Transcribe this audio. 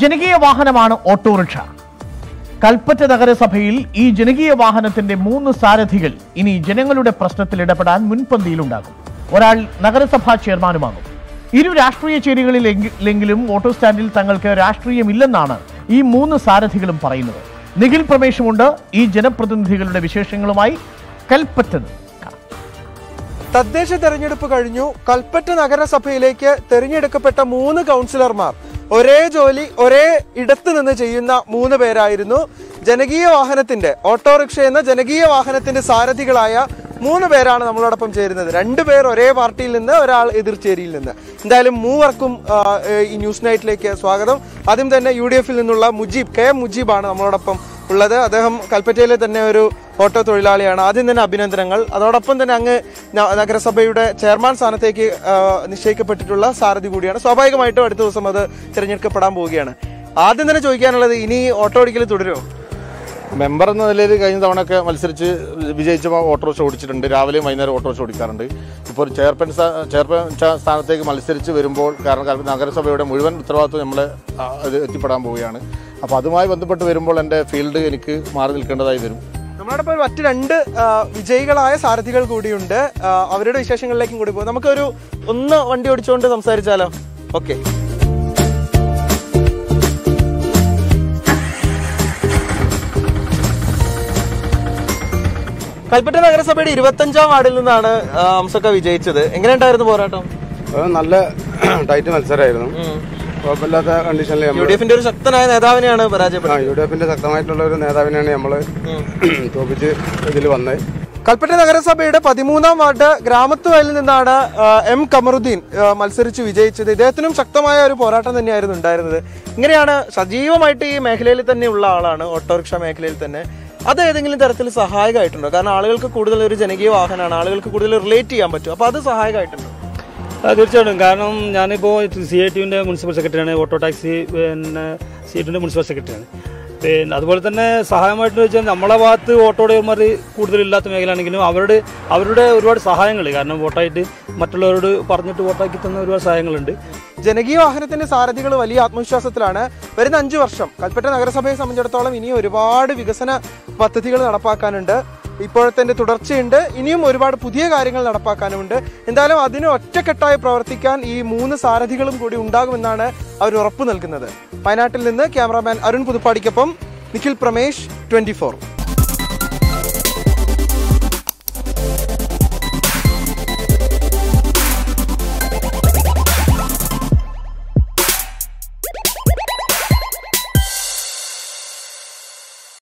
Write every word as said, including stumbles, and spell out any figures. ജനകീയ വാഹനമാണ് ഓട്ടോറിക്ഷ. കൽപ്പറ്റ നഗരസഭയിൽ ഈ ജനകീയ വാഹനത്തിന്റെ മൂന്ന് സാരഥികൾ ഇനി ജനങ്ങളുടെ പ്രശ്നത്തിൽ ഇടപെടാൻ മുൻപന്തിയിലുണ്ടാകും. ഒരാൾ നഗരസഭാ ചെയർമാനുമാകും. ഇരു രാഷ്ട്രീയ ചേരികളിലെങ്കിലും ഓട്ടോ സ്റ്റാൻഡിൽ തങ്ങൾക്ക് രാഷ്ട്രീയമില്ലെന്നാണ് ഈ മൂന്ന് സാരഥികളും പറയുന്നത്. നിഖിൽ പ്രമേഷമുണ്ട് ഈ ജനപ്രതിനിധികളുടെ വിശേഷങ്ങളുമായി. കൽപ്പറ്റ തദ്ദേശ തെരഞ്ഞെടുപ്പ് കഴിഞ്ഞു. കൽപ്പറ്റ നഗരസഭയിലേക്ക് തെരഞ്ഞെടുക്കപ്പെട്ട മൂന്ന് കൗൺസിലർമാർ ഒരേ ജോലി ഒരേ ഇടത്ത് നിന്ന് ചെയ്യുന്ന മൂന്ന് പേരായിരുന്നു. ജനകീയ വാഹനത്തിന്റെ ഓട്ടോറിക്ഷ എന്ന ജനകീയ വാഹനത്തിന്റെ സാരഥികളായ മൂന്ന് പേരാണ് നമ്മളോടൊപ്പം ചേരുന്നത്. രണ്ടുപേർ ഒരേ പാർട്ടിയിൽ നിന്ന്, ഒരാൾ എതിർചേരിയിൽ നിന്ന്. എന്തായാലും മൂവർക്കും ഈ ന്യൂസ് നൈറ്റിലേക്ക് സ്വാഗതം. ആദ്യം തന്നെ യു ഡി എഫിൽ നിന്നുള്ള മുജീബ് കെ എം മുജീബാണ് നമ്മളോടൊപ്പം ഉള്ളത്. അദ്ദേഹം കൽപ്പറ്റയിലെ തന്നെ ഒരു ഓട്ടോ തൊഴിലാളിയാണ്. ആദ്യം തന്നെ അഭിനന്ദനങ്ങൾ. അതോടൊപ്പം തന്നെ അങ്ങ് നഗരസഭയുടെ ചെയർമാൻ സ്ഥാനത്തേക്ക് നിശ്ചയിക്കപ്പെട്ടിട്ടുള്ള സാരഥി കൂടിയാണ്. സ്വാഭാവികമായിട്ടും അടുത്ത ദിവസം അത് തിരഞ്ഞെടുക്കപ്പെടാൻ പോവുകയാണ്. ആദ്യം തന്നെ ചോദിക്കാനുള്ളത്, ഇനി ഓട്ടോ ഓടിക്കൽ തുടരുമോ? മെമ്പർ എന്ന നിലയിൽ കഴിഞ്ഞ തവണയൊക്കെ മത്സരിച്ച് വിജയിച്ചപ്പോൾ ഓട്ടോറിക്ഷ ഓടിച്ചിട്ടുണ്ട്. രാവിലെയും വൈകുന്നേരം ഓട്ടോറിക്ഷ ഓടിക്കാറുണ്ട്. ഇപ്പോൾ ചെയർമാൻ ചെയർമാൻ സ്ഥാനത്തേക്ക് മത്സരിച്ച് വരുമ്പോൾ, കാരണം നഗരസഭയുടെ മുഴുവൻ ഉത്തരവാദിത്വം നമ്മൾ അത് എത്തിപ്പെടാൻ പോവുകയാണ്. അപ്പോൾ അതുമായി ബന്ധപ്പെട്ട് വരുമ്പോൾ എൻ്റെ ഫീൽഡ് എനിക്ക് മാറി നിൽക്കേണ്ടതായി വരും. നമ്മളോടൊപ്പം മറ്റ് രണ്ട് വിജയികളായ സാരഥികൾ കൂടിയുണ്ട്. അവരുടെ വിശേഷങ്ങളിലേക്കും കൂടി പോകും. നമുക്കൊരു ഒന്ന് വണ്ടി ഓടിച്ചുകൊണ്ട് സംസാരിച്ചാലോ? ഓക്കെ. കൽപ്പറ്റ നഗരസഭയുടെ ഇരുപത്തഞ്ചാം വാർഡിൽ നിന്നാണ് അംസക്ക വിജയിച്ചത്. എങ്ങനെയുണ്ടായിരുന്നു പോരാട്ടം? നല്ല ടൈറ്റ് മത്സരമായിരുന്നു. കുഴപ്പമില്ലാത്ത കണ്ടീഷനിൽ യു ഡി എഫിന്റെ ഒരു ശക്തനായ നേതാവിനെയാണ് പരാജയപ്പെട്ടത്. യു ഡി എഫിന്റെ ശക്തമായിട്ടുള്ള ഒരു നേതാവിനെയാണ് നമ്മൾ തോപ്പിച്ച് ഇതിൽ വന്നത്. കൽപ്പറ്റ നഗരസഭയുടെ പതിമൂന്നാം വാർഡ് ഗ്രാമത്തുവയലിൽ നിന്നാണ് എം കമറുദ്ദീൻ മത്സരിച്ച് വിജയിച്ചത്. ഇദ്ദേഹത്തിനും ശക്തമായ ഒരു പോരാട്ടം തന്നെയായിരുന്നു ഉണ്ടായിരുന്നത്. ഇങ്ങനെയാണ് സജീവമായിട്ട് ഈ മേഖലയിൽ തന്നെ ഉള്ള ആളാണ്, ഓട്ടോറിക്ഷ മേഖലയിൽ തന്നെ. അത് ഏതെങ്കിലും തരത്തിൽ സഹായകമായിട്ടുണ്ടോ? കാരണം ആളുകൾക്ക് കൂടുതൽ ഒരു ജനകീയ വാഹനമാണ്, ആളുകൾക്ക് കൂടുതൽ റിലേറ്റ് ചെയ്യാൻ പറ്റും. അപ്പോൾ അത് സഹായകമായിട്ടുണ്ടോ? തീർച്ചയായിട്ടും. കാരണം ഞാനിപ്പോൾ സി ഐ ടിയുടെ മുനിസിപ്പൽ സെക്രട്ടറിയാണ്, ഓട്ടോ ടാക്സി പിന്നെ സി ഐ ടിയുടെ മുനിസിപ്പൽ സെക്രട്ടറിയാണ്. പിന്നെ അതുപോലെ തന്നെ സഹായമായിട്ടെന്ന് വെച്ചാൽ നമ്മളെ ഭാഗത്ത് ഓട്ടോ ഡ്രൈവർമാർ കൂടുതലില്ലാത്ത മേഖലയാണെങ്കിലും അവരുടെ അവരുടെ ഒരുപാട് സഹായങ്ങൾ, കാരണം വോട്ടായിട്ട് മറ്റുള്ളവരോട് പറഞ്ഞിട്ട് വോട്ടാക്കി തന്ന ഒരുപാട് സഹായങ്ങളുണ്ട്. ജനകീയ വാഹനത്തിന്റെ സാരഥികൾ വലിയ ആത്മവിശ്വാസത്തിലാണ്. വരുന്ന അഞ്ചു വർഷം കൽപ്പറ്റ നഗരസഭയെ സംബന്ധിച്ചിടത്തോളം ഇനിയും ഒരുപാട് വികസന പദ്ധതികൾ നടപ്പാക്കാനുണ്ട്. ഇപ്പോഴത്തെ തുടർച്ചയുണ്ട്, ഇനിയും ഒരുപാട് പുതിയ കാര്യങ്ങൾ നടപ്പാക്കാനുമുണ്ട്. എന്തായാലും അതിന് ഒറ്റക്കെട്ടായി പ്രവർത്തിക്കാൻ ഈ മൂന്ന് സാരഥികളും കൂടി ഉണ്ടാകുമെന്നാണ് അവർ ഉറപ്പ് നൽകുന്നത്. വയനാട്ടിൽ നിന്ന് ക്യാമറാമാൻ അരുൺ പുതുപ്പാടിക്കൊപ്പം നിഖിൽ പ്രമേഷ്, ട്വന്റി ഫോർ.